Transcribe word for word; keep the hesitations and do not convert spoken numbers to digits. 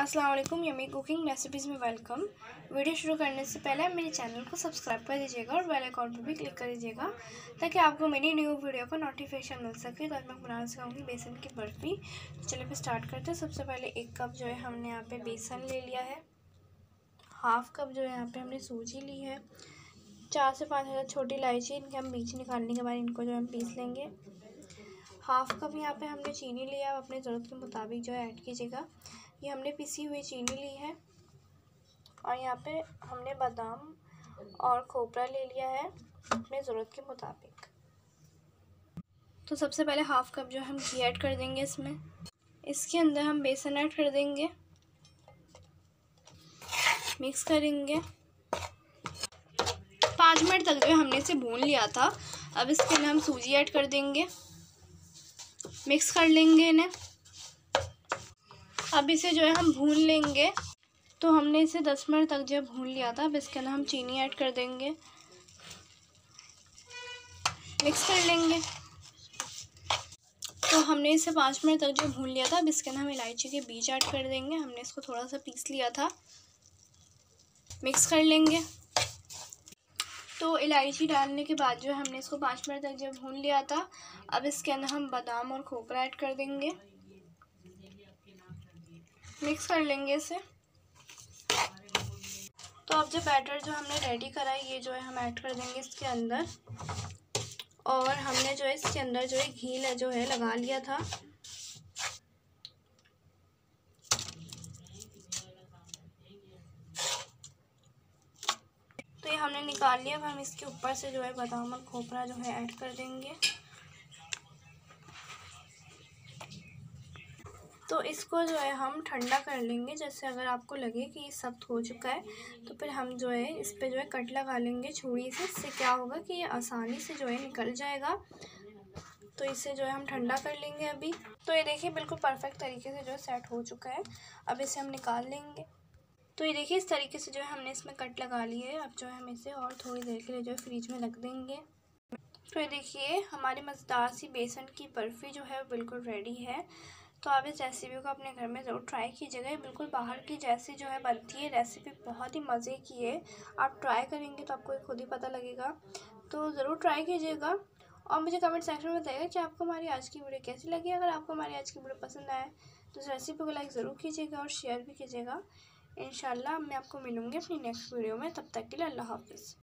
अस्सलाम वालेकुम, yummy cooking recipes में वेलकम। वीडियो शुरू करने से पहले मेरे चैनल को सब्सक्राइब कर दीजिएगा और बेल आइकॉन पर भी क्लिक कर दीजिएगा ताकि आपको मेरी न्यू वीडियो का नोटिफिकेशन मिल सके। तो आज मैं बनाना सिखाऊंगी बेसन की बर्फ़ी। चलिए फिर स्टार्ट करते हैं। सबसे पहले एक कप जो है हमने यहाँ पे बेसन ले लिया है, हाफ कप जो है यहाँ पर हमने सूजी ली है, चार से पाँच हज़ार छोटी इलायची, इनके हम बीज निकालने के बाद इनको जो हम पीस लेंगे। हाफ कप यहाँ पे हमने चीनी लिया है, अपने ज़रूरत के मुताबिक जो है ऐड कीजिएगा। ये हमने पिसी हुई चीनी ली है और यहाँ पे हमने बादाम और खोपरा ले लिया है अपने ज़रूरत के मुताबिक। तो सबसे पहले हाफ कप जो हम घी ऐड कर देंगे इसमें। इसके अंदर हम बेसन ऐड कर देंगे, मिक्स करेंगे। पाँच मिनट तक जो हमने इसे भून लिया था। अब इसके अंदर हम सूजी ऐड कर देंगे, मिक्स कर लेंगे इन्हें। अब इसे जो है हम भून लेंगे। तो हमने इसे दस मिनट तक जो भून लिया था। अब इसके अंदर हम चीनी ऐड कर देंगे, मिक्स कर लेंगे। तो हमने इसे पाँच मिनट तक जो भून लिया था। अब इसके अंदर हम इलायची के बीज ऐड कर देंगे, हमने इसको थोड़ा सा पीस लिया था, मिक्स कर लेंगे। तो इलायची डालने के बाद जो है हमने इसको पाँच मिनट तक जो भून लिया था। अब इसके अंदर हम बादाम और खोपरा ऐड कर देंगे, मिक्स कर लेंगे इसे। तो अब जो बैटर जो हमने रेडी करा है ये जो है हम ऐड कर देंगे इसके अंदर। और हमने जो है इसके अंदर जो है घी जो है लगा लिया था। तो ये हमने निकाल लिया। अब हम इसके ऊपर से जो है बादाम और खोपरा जो है ऐड कर देंगे। तो इसको जो है हम ठंडा कर लेंगे। जैसे अगर आपको लगे कि ये सख्त हो चुका है तो फिर हम जो है इस पे जो है कट लगा लेंगे छुरी से। इससे क्या होगा कि ये आसानी से जो है निकल जाएगा। तो इसे जो है हम ठंडा कर लेंगे अभी। तो ये देखिए बिल्कुल परफेक्ट तरीके से जो है सेट हो चुका है। अब इसे हम निकाल लेंगे। तो ये देखिए इस तरीके से जो है हमने इसमें कट लगा लिए है। अब जो है हम इसे और थोड़ी देर के लिए जो है फ्रिज में रख देंगे। तो ये देखिए हमारी मज़ेदार सी बेसन की बर्फ़ी जो है बिल्कुल रेडी है। तो आप इस रेसिपी को अपने घर में ज़रूर ट्राई कीजिएगा। ये बिल्कुल बाहर की जैसी जो है बनती है, रेसिपी बहुत ही मज़े की है। आप ट्राई करेंगे तो आपको खुद ही पता लगेगा। तो ज़रूर ट्राई कीजिएगा और मुझे कमेंट सेक्शन में बताइएगा कि आपको हमारी आज की वीडियो कैसी लगी। अगर आपको हमारी आज की वीडियो पसंद आए तो इस रेसिपी को लाइक ज़रूर कीजिएगा और शेयर भी कीजिएगा। इंशाल्लाह मैं आपको मिलूँगी अपनी नेक्स्ट वीडियो में। तब तक के लिए अल्लाह हाफ़िज़।